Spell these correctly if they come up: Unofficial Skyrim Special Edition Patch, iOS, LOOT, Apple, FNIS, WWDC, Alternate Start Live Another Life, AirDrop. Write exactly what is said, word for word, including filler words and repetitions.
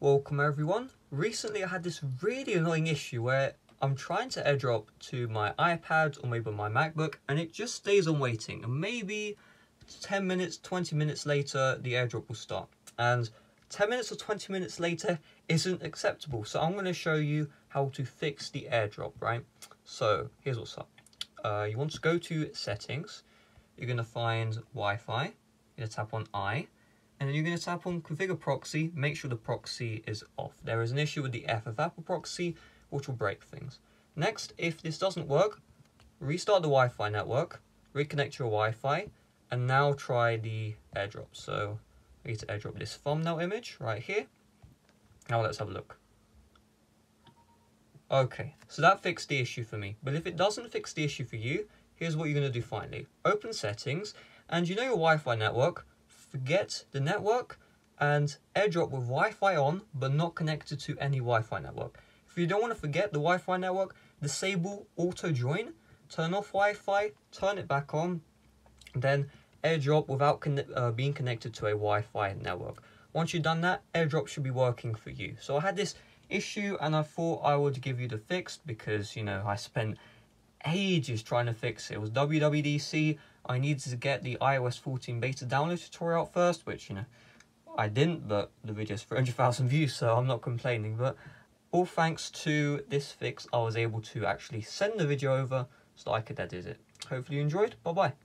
Welcome everyone. Recently I had this really annoying issue where I'm trying to AirDrop to my iPad or maybe my MacBook and it just stays on waiting, and maybe ten minutes, twenty minutes later the AirDrop will start, and ten minutes or twenty minutes later isn't acceptable. So I'm going to show you how to fix the AirDrop, right? So here's what's up. Uh, you want to go to settings, you're going to find Wi-Fi, you're going to tap on I, and then you're going to tap on configure proxy. Make sure the proxy is off. There is an issue with the F F Apple proxy, which will break things. Next, if this doesn't work, restart the Wi-Fi network, reconnect your Wi-Fi, and now try the AirDrop. So I need to AirDrop this thumbnail image right here. Now let's have a look. Okay, so that fixed the issue for me. But if it doesn't fix the issue for you, here's what you're going to do finally. Open settings, and you know your Wi-Fi network. Forget the network and AirDrop with Wi-Fi on but not connected to any Wi-Fi network. If you don't want to forget the Wi-Fi network, disable auto join, turn off Wi-Fi, turn it back on, then AirDrop without conne- uh, being connected to a Wi-Fi network. Once you've done that, AirDrop should be working for you. So I had this issue and I thought I would give you the fix because, you know, I spent ages trying to fix it. It was W W D C. I needed to get the i O S fourteen beta download tutorial out first, which, you know, I didn't, but the video's three hundred thousand views, so I'm not complaining. But all thanks to this fix, I was able to actually send the video over so that I could edit it. Hopefully you enjoyed. Bye-bye.